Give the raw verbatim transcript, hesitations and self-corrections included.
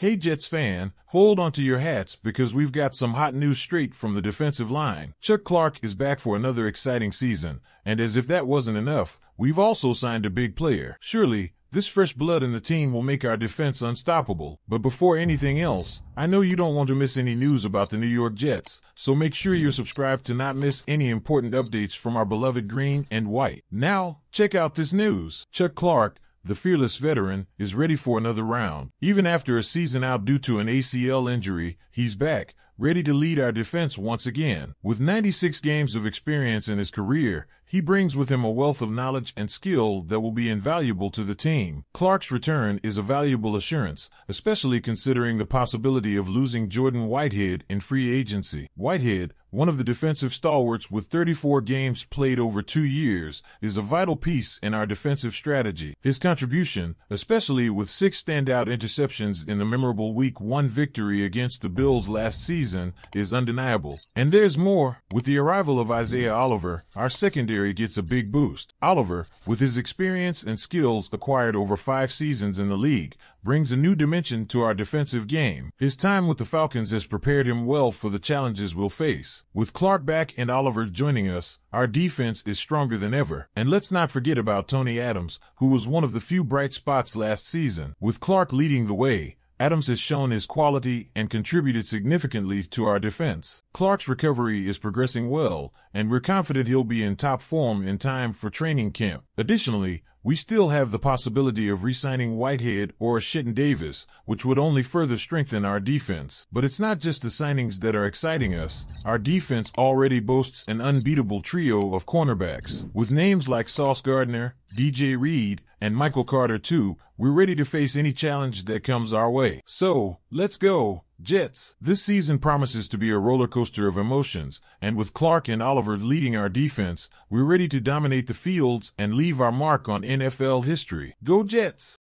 Hey, Jets fan, hold onto your hats because we've got some hot news straight from the defensive line. Chuck Clark is back for another exciting season, and as if that wasn't enough, we've also signed a big player. Surely, this fresh blood in the team will make our defense unstoppable. But before anything else, I know you don't want to miss any news about the New York Jets, so make sure you're subscribed to not miss any important updates from our beloved green and white. Now, check out this news. Chuck Clark, the fearless veteran, is ready for another round. Even after a season out due to an A C L injury, he's back, ready to lead our defense once again. With ninety-six games of experience in his career, he brings with him a wealth of knowledge and skill that will be invaluable to the team. Clark's return is a valuable assurance, especially considering the possibility of losing Jordan Whitehead in free agency. Whitehead, one of the defensive stalwarts with thirty-four games played over two years, is a vital piece in our defensive strategy. His contribution, especially with six standout interceptions in the memorable Week one victory against the Bills last season, is undeniable. And there's more. With the arrival of Isaiah Oliver, our secondary gets a big boost. Oliver, with his experience and skills acquired over five seasons in the league, brings a new dimension to our defensive game. His time with the Falcons has prepared him well for the challenges we'll face. With Clark back and Oliver joining us, our defense is stronger than ever. And let's not forget about Tony Adams, who was one of the few bright spots last season. With Clark leading the way, Adams has shown his quality and contributed significantly to our defense. Clark's recovery is progressing well, and we're confident he'll be in top form in time for training camp. Additionally, we still have the possibility of re-signing Whitehead or Sheldon Davis, which would only further strengthen our defense. But it's not just the signings that are exciting us. Our defense already boasts an unbeatable trio of cornerbacks. With names like Sauce Gardner, D J Reed, and Michael Carter too, we're ready to face any challenge that comes our way. So, let's go, Jets! This season promises to be a roller coaster of emotions, and with Clark and Oliver leading our defense, we're ready to dominate the fields and leave our mark on N F L history. Go Jets!